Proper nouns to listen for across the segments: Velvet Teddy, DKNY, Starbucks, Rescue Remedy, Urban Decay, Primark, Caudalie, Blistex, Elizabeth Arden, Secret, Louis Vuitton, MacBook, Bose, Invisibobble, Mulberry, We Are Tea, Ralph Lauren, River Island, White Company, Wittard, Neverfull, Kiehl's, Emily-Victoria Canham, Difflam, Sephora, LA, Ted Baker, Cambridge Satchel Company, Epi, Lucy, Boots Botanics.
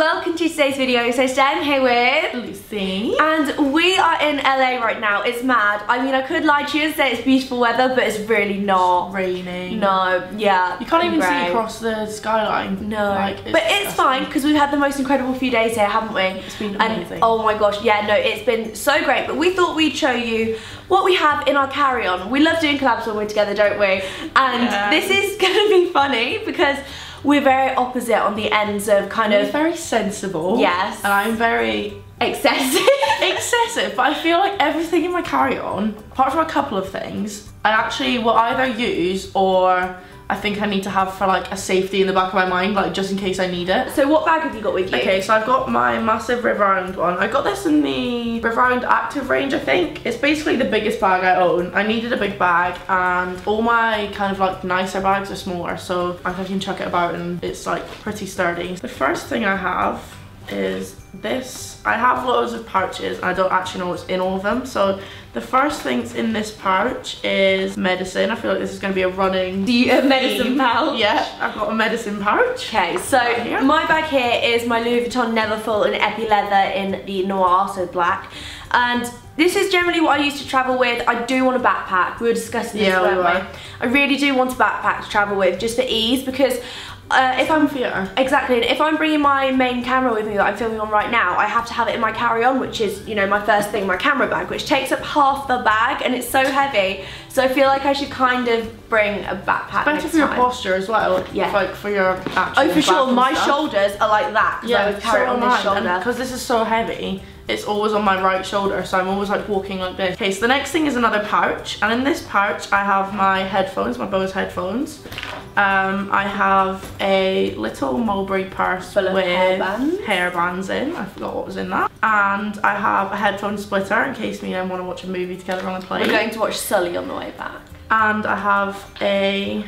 welcome to today's video. So today I'm here with Lucy and we are in LA right now. It's mad. I mean, I could lie to you and say it's beautiful weather, but it's really not. It's raining. No, yeah. You can't even see across the skyline. No. Like, it's disgusting. It's fine because we've had the most incredible few days here, haven't we? It's been amazing. And, oh my gosh, yeah, no, it's been so great. But we thought we'd show you what we have in our carry-on. We love doing collabs when we're together, don't we? And this is gonna be funny because we're very opposite on the ends of kind of... You're very sensible. Yes. And I'm very... Excessive. Excessive, but I feel like everything in my carry-on, apart from a couple of things, I actually will either use or I think I need to have for like a safety in the back of my mind, like just in case I need it. So what bag have you got with you? Okay, so I've got my massive River Island one. I got this in the River Island Active range, I think. It's basically the biggest bag I own. I needed a big bag and all my kind of like nicer bags are smaller, so I can chuck it about and it's like pretty sturdy. The first thing I have is this. I have loads of pouches and I don't actually know what's in all of them, so the first things in this pouch is medicine. I feel like this is going to be a running medicine pouch. Yeah, I've got a medicine pouch. Okay, so my bag here is my Louis Vuitton Neverfull in Epi leather in the noir, so black, and this is generally what I used to travel with. I do want a backpack. We were discussing this, weren't we? I really do want a backpack to travel with just for ease, because if I'm exactly, if I'm bringing my main camera with me that I'm filming on right now, I have to have it in my carry-on, which is, you know, my first thing, my camera bag, which takes up half the bag and it's so heavy. So I feel like I should kind of bring a backpack. Especially for your posture as well. Yeah. Like for your actual back. Oh, for sure. My shoulders are like that. Yeah. I would carry on this shoulder because this is so heavy. It's always on my right shoulder, so I'm always like walking like this. Okay, so the next thing is another pouch, and in this pouch I have my headphones, my Bose headphones. I have a little Mulberry purse full of hairbands in. I forgot what was in that. And I have a headphone splitter in case me and I want to watch a movie together on the plane. We're going to watch Sully on the way back. And I have a,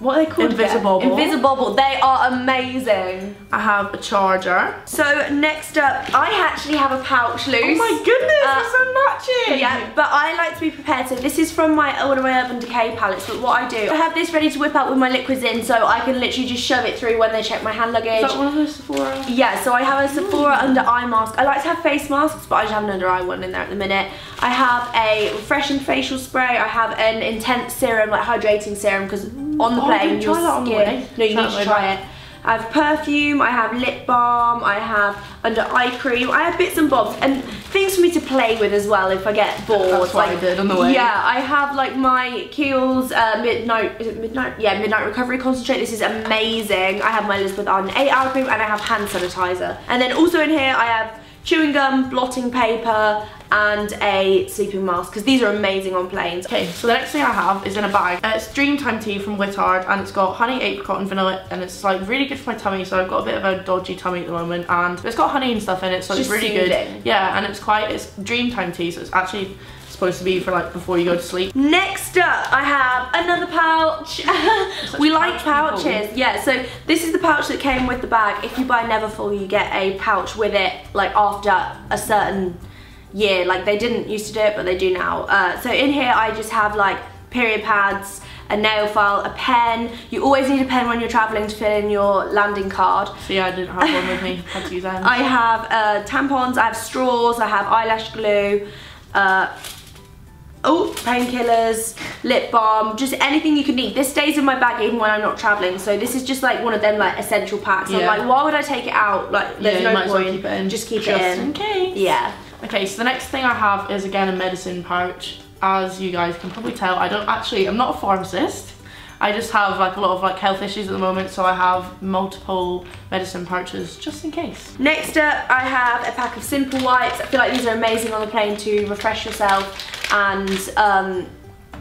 what are they called? Invisibobble. They are amazing. I have a charger. So next up, I actually have a pouch, Luce. Oh my goodness, it's so matching. Yeah, but I like to be prepared. So this is from my one of my Urban Decay palettes, but what I do, I have this ready to whip out with my liquids in, so I can literally just shove it through when they check my hand luggage. Is that one of those Sephora? Yeah, so I have a Sephora under eye mask. I like to have face masks, but I just have an under eye one in there at the minute. I have a refreshing facial spray. I have an intense serum, like hydrating serum, because on the plane your skin. No, you need to try it. I have perfume, I have lip balm, I have under eye cream, I have bits and bobs and things for me to play with as well if I get bored. That's what I did on the way. Yeah, I have like my Kiehl's midnight recovery concentrate. This is amazing. I have my Elizabeth Arden 8-hour cream and I have hand sanitizer. And then also in here I have chewing gum, blotting paper, and a sleeping mask, because these are amazing on planes. Okay, so the next thing I have is in a bag. It's Dreamtime tea from Wittard, and it's got honey, apricot, and vanilla, and it's like really good for my tummy. So I've got a bit of a dodgy tummy at the moment, and it's got honey and stuff in it, so it's really good. Yeah, and it's Dreamtime tea, so it's actually supposed to be for like before you go to sleep. Next up, I have another pouch. We like pouches. Yeah, so this is the pouch that came with the bag. If you buy Neverfull, you get a pouch with it, like after a certain year. Like they didn't used to do it, but they do now. So in here, I just have like period pads, a nail file, a pen. You always need a pen when you're traveling to fill in your landing card. So yeah, I didn't have one with me. Had to use that. I have tampons, I have straws, I have eyelash glue, painkillers, lip balm, just anything you could need. This stays in my bag even when I'm not traveling, so this is just like one of them like essential packs. Yeah. I'm like, why would I take it out? Like, there's no point. Keep it in. Just keep it in case. Yeah. Okay, so the next thing I have is again a medicine pouch. As you guys can probably tell, I'm not a pharmacist. I just have like a lot of like health issues at the moment, so I have multiple medicine pouches just in case. Next up, I have a pack of Simple Wipes. I feel like these are amazing on the plane to refresh yourself, and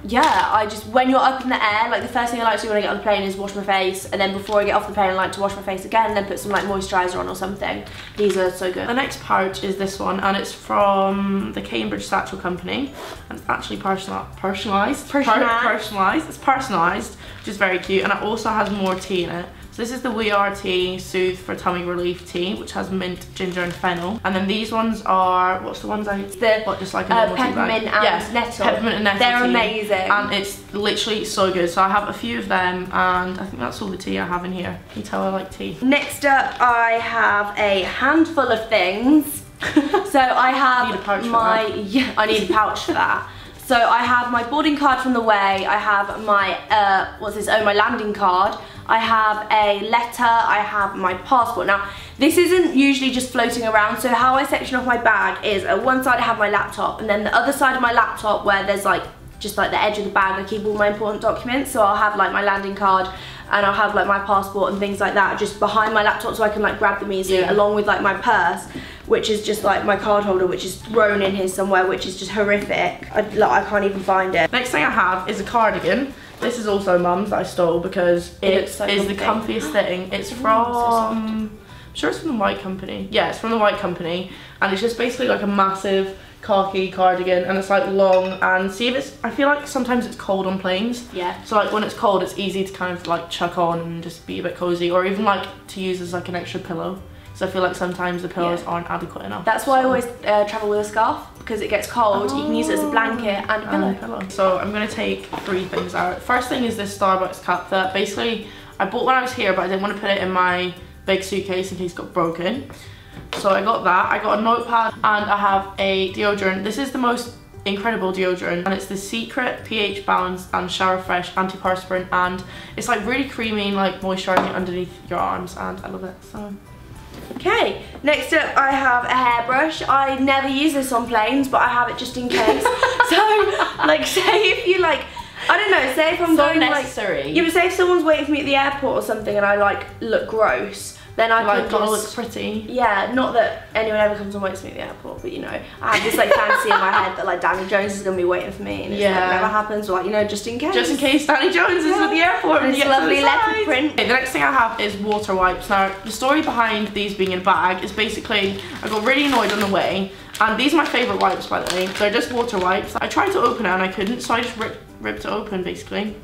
yeah, I just, when you're up in the air, like the first thing I like to do when I get on the plane is wash my face, and then before I get off the plane I like to wash my face again and then put some like moisturiser on or something. These are so good. The next pouch is this one, and it's from the Cambridge Satchel Company, and it's actually personalised. It's personalised, which is very cute, and it also has more tea in it. So this is the We Are Tea Soothe for Tummy Relief Tea, which has mint, ginger and fennel. And then these ones are, what's the ones I... Peppermint and nettle. Peppermint and nettle. They're amazing. And it's literally so good. So I have a few of them and I think that's all the tea I have in here. Can you tell I like tea? Next up I have a handful of things. So I have I need a pouch for that. So I have my boarding card from the way, I have my, my landing card, I have a letter, I have my passport. Now, this isn't usually just floating around, so how I section off my bag is, at one side I have my laptop, and then the other side of my laptop where there's like, just like the edge of the bag, I keep all my important documents, so I'll have like my landing card, and I'll have like my passport and things like that just behind my laptop so I can like grab them easily, along with like my purse, which is just like my card holder, which is thrown in here somewhere, which is just horrific. I can't even find it. Next thing I have is a cardigan. This is also Mum's that I stole because it is the comfiest thing. It's from, I'm sure it's from the White Company. Yeah, it's from the White Company. And it's just basically like a massive khaki cardigan, and it's like long, and see if it's, I feel like sometimes it's cold on planes. Yeah. So like when it's cold, it's easy to kind of like chuck on and just be a bit cozy, or even like to use as like an extra pillow. So I feel like sometimes the pillows aren't adequate enough. That's why I always travel with a scarf, because it gets cold. You can use it as a blanket and a pillow. So I'm gonna take three things out. First thing is this Starbucks cup that basically I bought when I was here, but I didn't want to put it in my big suitcase in case it got broken. So I got that, I got a notepad, and I have a deodorant. This is the most incredible deodorant, and it's the Secret pH Balance and Shower Fresh Antiperspirant, and it's like really creamy and like moisturising underneath your arms, and I love it, so. Okay, next up I have a hairbrush. I never use this on planes, but I have it just in case. So, like, say if you like, I don't know, say if I'm going like... Yeah, but say if someone's waiting for me at the airport or something and I like look gross, then I like, gotta look pretty. Yeah, not that anyone ever comes and waits for me at the airport, but you know, I have this like fancy in my head that like Danny Jones is gonna be waiting for me, and it's like never happens. Or, like, you know, just in case. Just in case Danny Jones is at the airport. And it's lovely leopard print. Okay, the next thing I have is water wipes. Now, the story behind these being in a bag is basically I got really annoyed on the way, and these are my favourite wipes, by the way. They're just water wipes. I tried to open it and I couldn't, so I just ripped it open basically.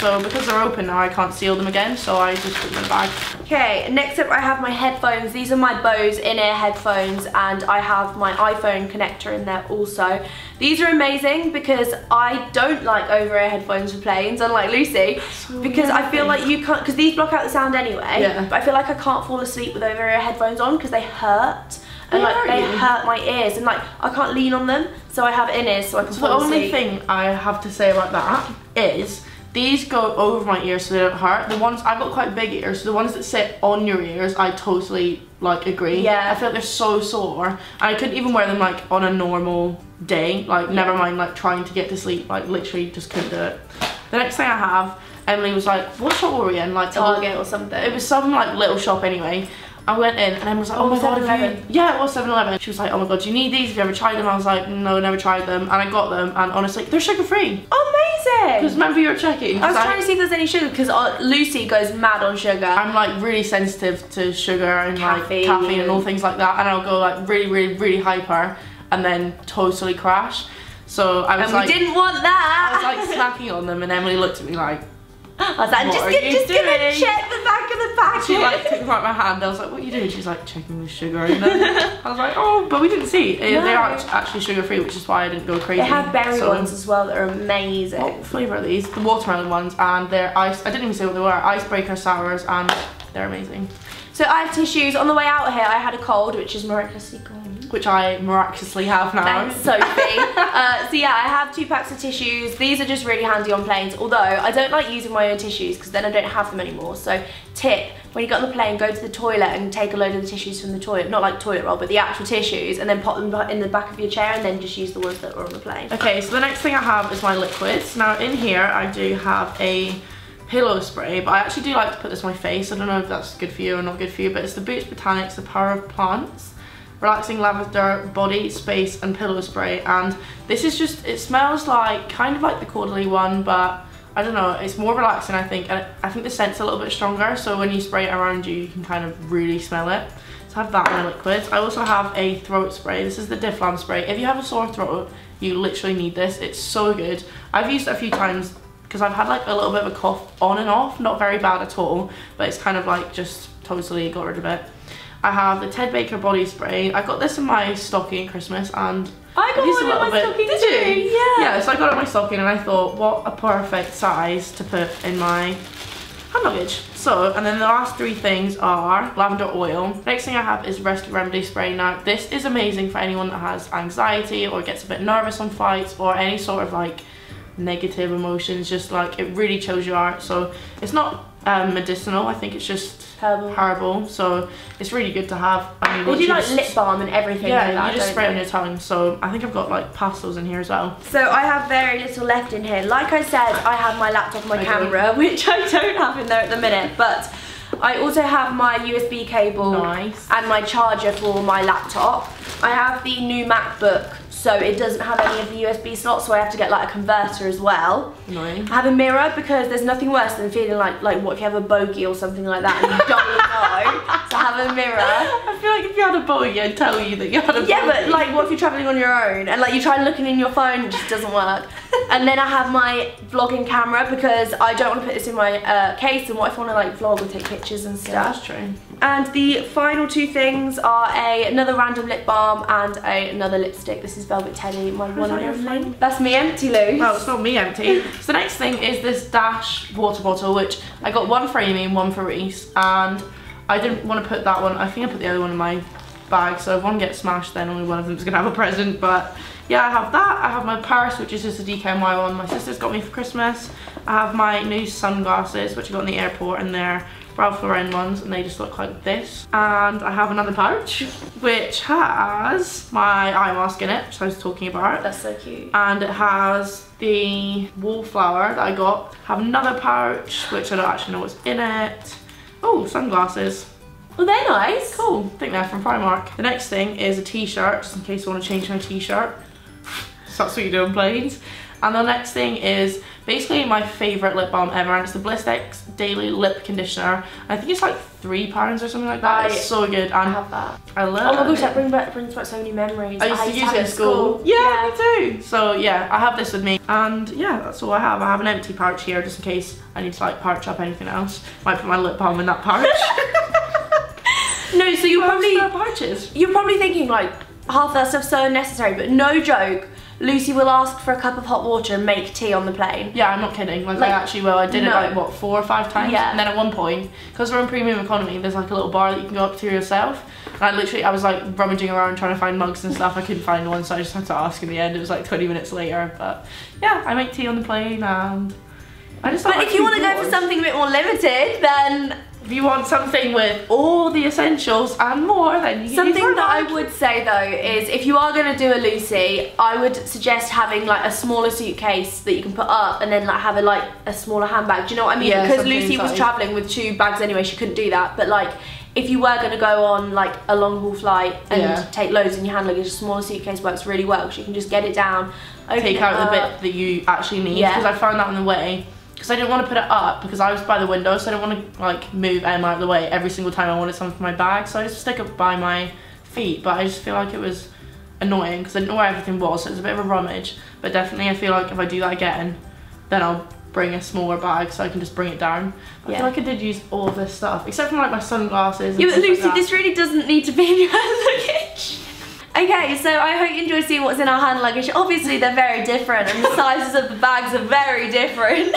So because they're open now, I can't seal them again, so I just put them in a bag. Okay, next up I have my headphones. These are my Bose in-ear headphones, and I have my iPhone connector in there also. These are amazing because I don't like over-ear headphones for planes, unlike Lucy, because I feel like you can't, because these block out the sound anyway, but I feel like I can't fall asleep with over-ear headphones on because they hurt. And like they hurt my ears, and like I can't lean on them, so I have in-ears so I can fall asleep. The only thing I have to say about that is these go over my ears so they don't hurt. The ones, I've got quite big ears, so the ones that sit on your ears, I totally like agree. Yeah. I feel like they're so sore, and I couldn't even wear them like on a normal day, like never mind like trying to get to sleep, like literally just couldn't do it. The next thing I have, Emily was like, what shop were we in? Like Target or something. It was some like little shop anyway. I went in and I was like, oh my god, yeah, it was 7-Eleven. She was like, oh my god, do you need these? Have you ever tried them? I was like, no, never tried them. And I got them, and honestly, they're sugar free. Amazing! Because remember you were checking. I was trying to see if there's any sugar, because Lucy goes mad on sugar. I'm like really sensitive to sugar and caffeine. Like caffeine and all things like that. And I'll go like really, really, really hyper and then totally crash. So I was like, we didn't want that. I was like snacking on them, and Emily looked at me like, I was like, just gonna check the back of the packet. She like took out my hand. I was like, what are you doing? She's like checking the sugar in there. I was like, oh, but we didn't see. No. They are actually sugar free, which is why I didn't go crazy. They have berry ones as well that are amazing. What flavour are these? The watermelon ones, and they're ice. I didn't even say what they were. Icebreaker sours, and they're amazing. So I have tissues. On the way out here, I had a cold, which is miraculously gone. Which I miraculously have now. Thanks, Sophie. So yeah, I have 2 packs of tissues. These are just really handy on planes, although I don't like using my own tissues because then I don't have them anymore. So tip, when you get on the plane, go to the toilet and take a load of the tissues from the toilet. Not like toilet roll, but the actual tissues, and then pop them in the back of your chair and then just use the ones that were on the plane. Okay, so the next thing I have is my liquids. Now in here, I do have a pillow spray, but I actually do like to put this on my face. I don't know if that's good for you or not good for you, but it's the Boots Botanics, the Power of Plants Relaxing Lavender Body Space and Pillow Spray, and this is just, it smells like kind of like the Caudalie one, but I don't know, it's more relaxing I think, and I think the scent's a little bit stronger, so when you spray it around you, you can kind of really smell it. So I have that in my liquids. I also have a throat spray. This is the Difflam spray. If you have a sore throat, you literally need this. It's so good. I've used it a few times because I've had like a little bit of a cough on and off, not very bad at all, but it's kind of like just totally got rid of it. I have the Ted Baker body spray. I got this in my stocking at Christmas, and I got one in my stocking too. Did you? Yeah. Yeah, so I got it in my stocking and I thought, what a perfect size to put in my hand luggage. So, and then the last three things are lavender oil. Next thing I have is Rescue Remedy spray. Now, this is amazing for anyone that has anxiety or gets a bit nervous on flights or any sort of like negative emotions. Just like, it really chills you out. So it's not medicinal, I think it's just herbal, so it's really good to have. I mean, well, you do just, like lip balm and everything. Yeah, like that, you just spray it on your tongue. So I think I've got like pastels in here as well. So I have very little left in here. Like I said, I have my laptop and my camera, which I don't have in there at the minute, but I also have my USB cable and my charger for my laptop. I have the new MacBook, so it doesn't have any of the USB slots, so I have to get like a converter as well. Annoying. I have a mirror because there's nothing worse than feeling like what if you have a bogey or something like that and you don't know. So I have a mirror. I feel like if you had a bogey, I'd tell you that you had a bogey. Yeah, but like what if you're travelling on your own and like you try looking in your phone, it just doesn't work. And then I have my vlogging camera because I don't want to put this in my case, and what if I want to like vlog or take pictures and stuff. Yeah, that's true. And the final two things are another random lip balm and another lipstick. This is Velvet Teddy, my one. That's me empty, Lou. Well, it's not me empty. So the next thing is this Dash water bottle, which I got one for Amy and one for Reese, and I didn't want to put that one. I think I put the other one in my bag, so if one gets smashed, then only one of them is going to have a present. But yeah, I have that. I have my purse, which is just a DKNY one my sister's got me for Christmas. I have my new sunglasses, which I got in the airport, and they're Ralph Lauren ones, and they just look like this. And I have another pouch which has my eye mask in it, which I was talking about. That's so cute. And it has the wallflower that I got. I have another pouch which I don't actually know what's in it. Oh, sunglasses. Well, they're nice. Cool. I think they're from Primark. The next thing is a t-shirt, just in case I want to change my t-shirt. So that's what you do on planes. And the next thing is basically my favourite lip balm ever, and it's the Blistex Daily Lip Conditioner. I think it's like £3 or something like that. It's so good. And I have that. I love it. Oh my gosh, that brings back so many memories. I used to use it in school. Yeah, me too. So yeah, I have this with me. And yeah, that's all I have. I have an empty pouch here just in case I need to like pouch up anything else. Might put my lip balm in that pouch. No, so you're probably thinking like half that stuff's so unnecessary, but no joke. Lucy will ask for a cup of hot water and make tea on the plane. Yeah, I'm not kidding. Like I actually will. I did it like, what, 4 or 5 times? Yeah. And then at one point, because we're in premium economy, there's like a little bar that you can go up to yourself. And I was like rummaging around trying to find mugs and stuff. I couldn't find one, so I just had to ask in the end. It was like 20 minutes later. But yeah, I make tea on the plane and I just like. But if you want to go for something a bit more limited, then. If you want something with all the essentials and more, then you can use that I would say though is if you are going to do a Lucy, I would suggest having like a smaller suitcase that you can put up and then like have a smaller handbag. Do you know what I mean? Yeah, because Lucy was travelling with 2 bags anyway, she couldn't do that. But like if you were going to go on like a long haul flight and take loads in your hand luggage, a smaller suitcase works really well because you can just get it down, take out the bit that you actually need. Because I found that on the way. Because I didn't want to put it up because I was by the window, so I didn't want to like move Emma out of the way every single time I wanted something for my bag, so I just stick it by my feet. But I just feel like it was annoying because I didn't know where everything was, so it was a bit of a rummage. But definitely I feel like if I do that again, then I'll bring a smaller bag so I can just bring it down. But I feel like I did use all of this stuff except for like my sunglasses and stuff. Yeah, but Lucy, like this really doesn't need to be in your hand luggage. Okay, so I hope you enjoyed seeing what's in our hand luggage. Obviously they're very different and the sizes of the bags are very different.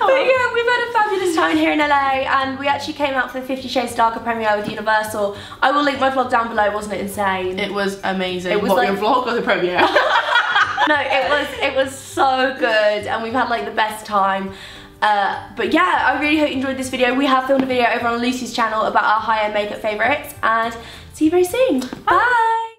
But yeah, we've had a fabulous time here in LA, and we actually came out for the 50 Shades Darker premiere with Universal. I will link my vlog down below, wasn't it insane? It was amazing. It was like your vlog or the premiere? No, it was so good, and we've had like the best time. But yeah, I really hope you enjoyed this video. We have filmed a video over on Lucy's channel about our high-end makeup favourites, and see you very soon. Bye! Bye.